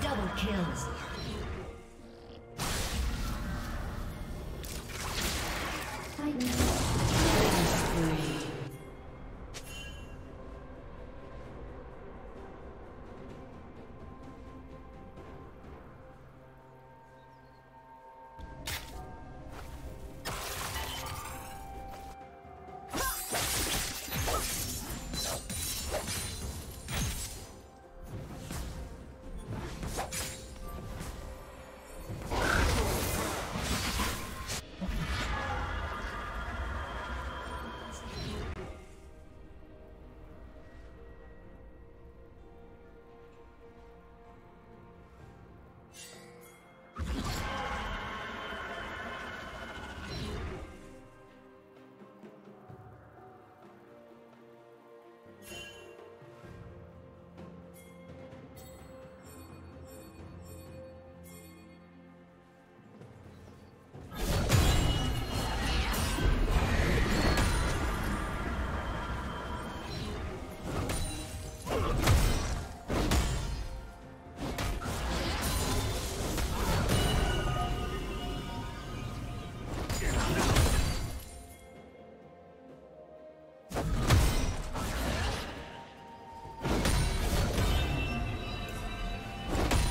Double kills. Page.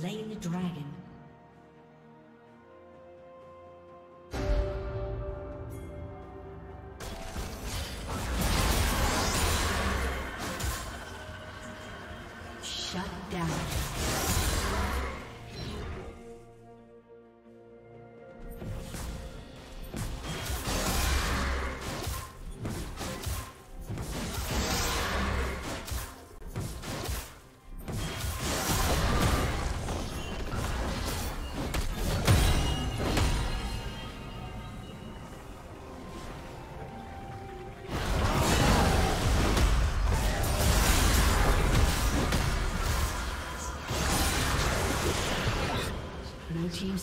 slain the dragon. Blue team's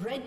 Red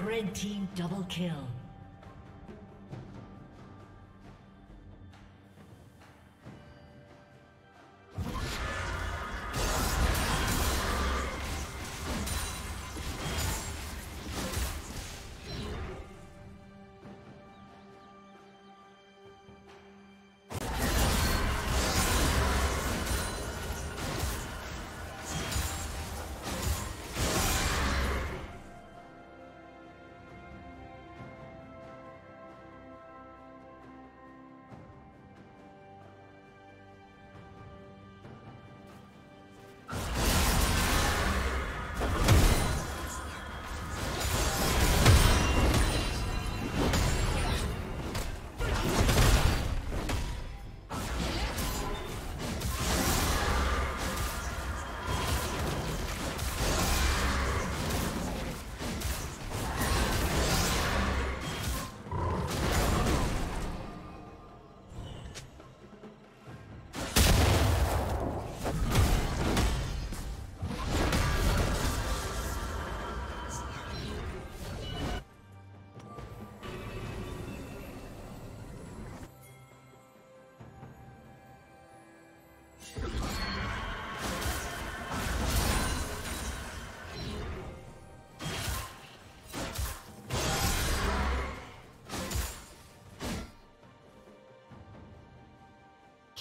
Red team double kill.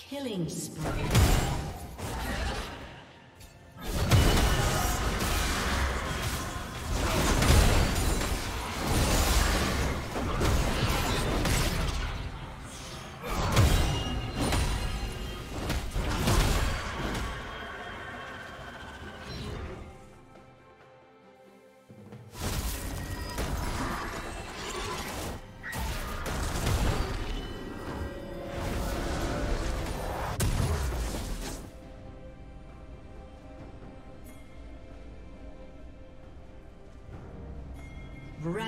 Killing spree.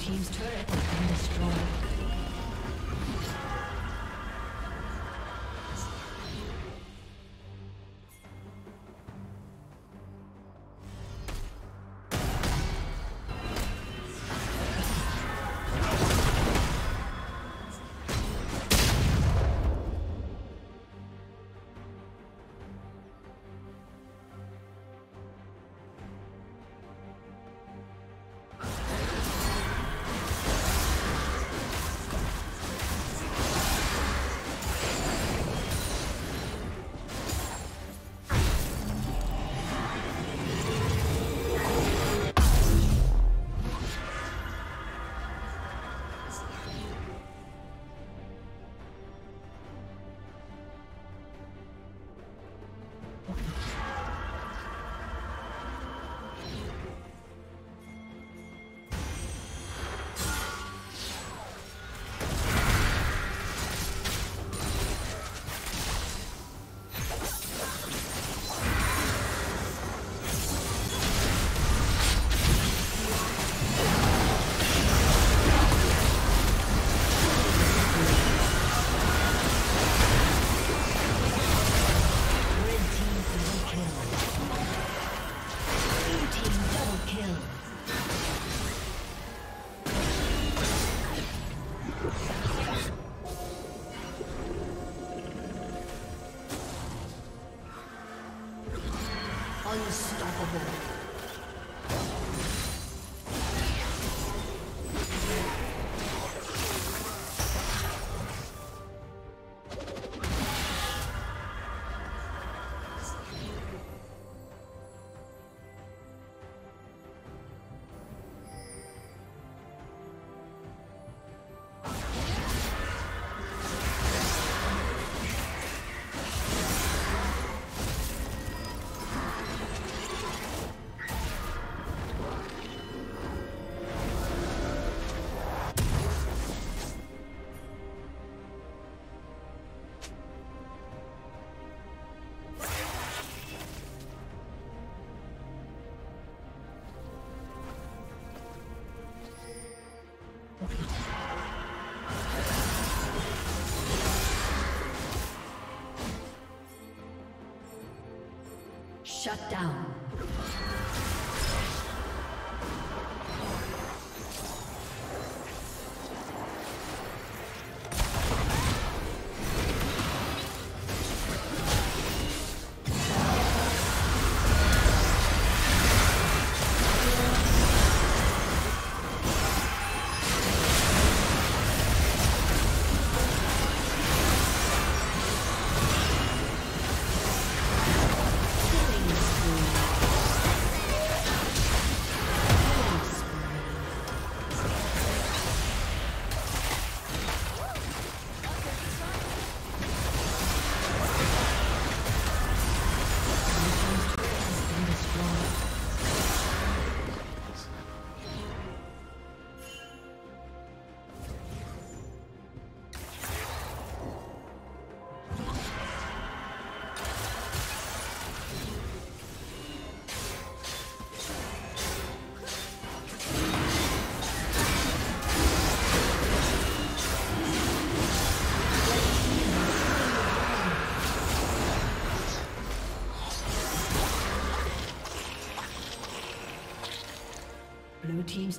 Team's turret has been destroyed. Shut down. Blue team's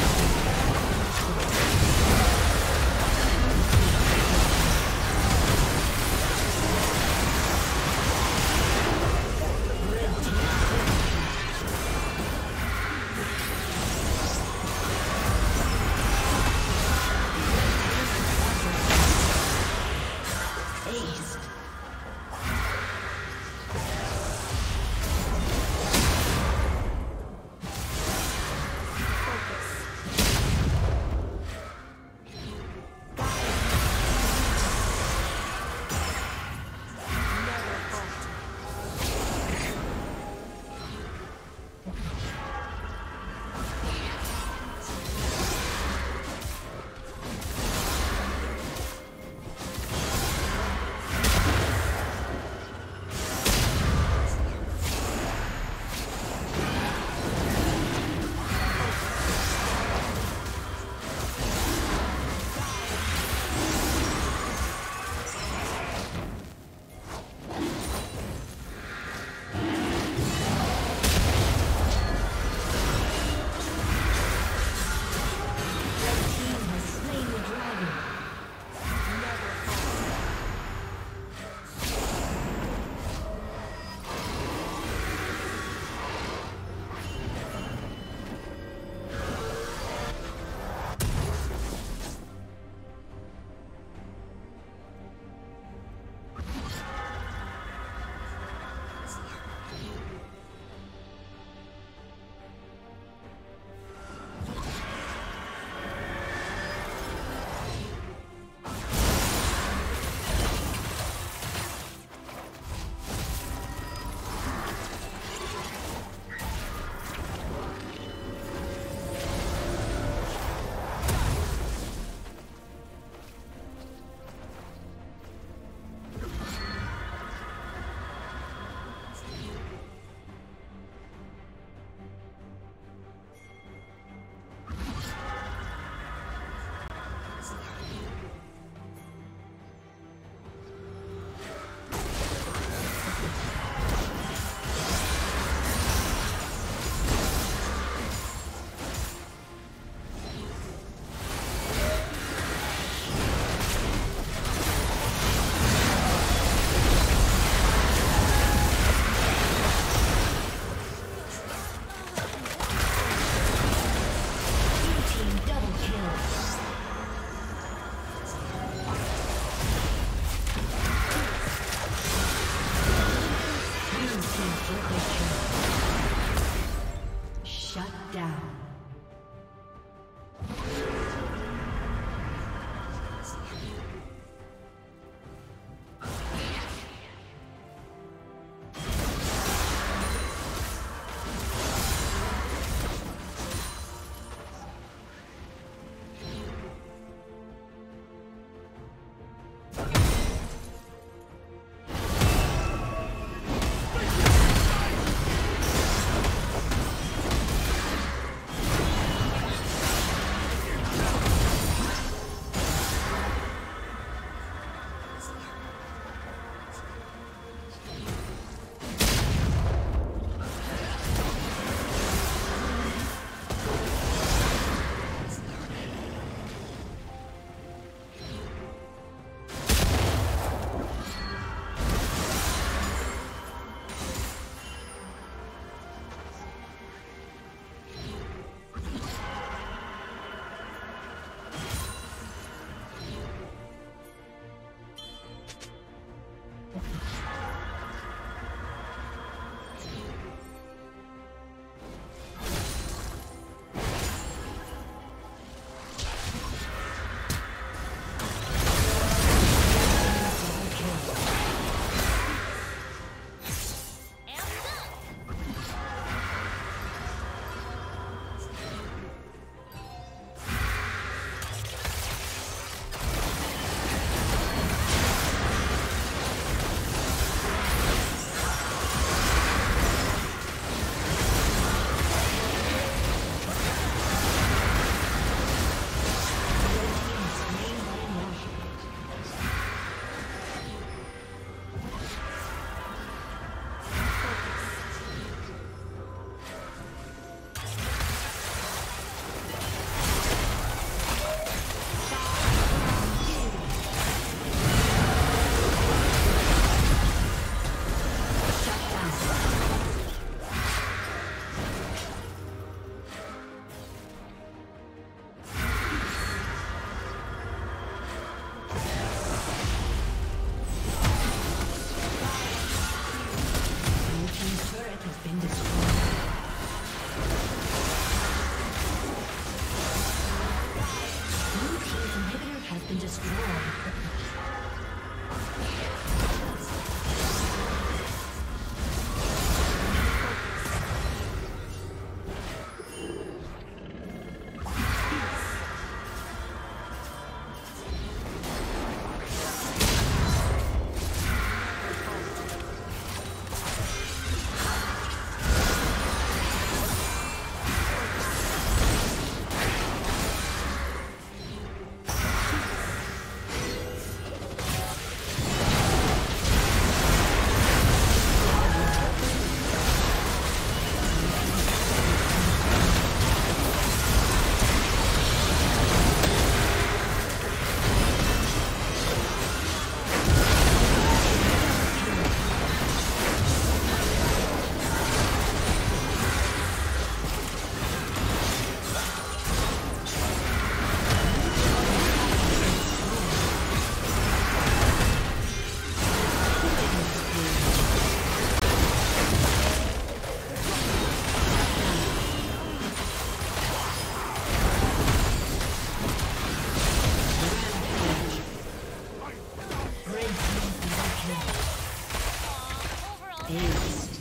Blue team's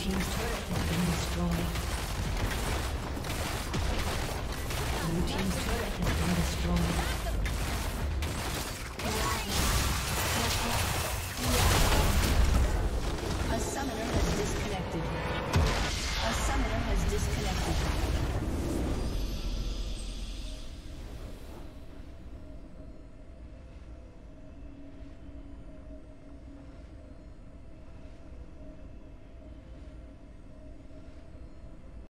turret has been destroyed.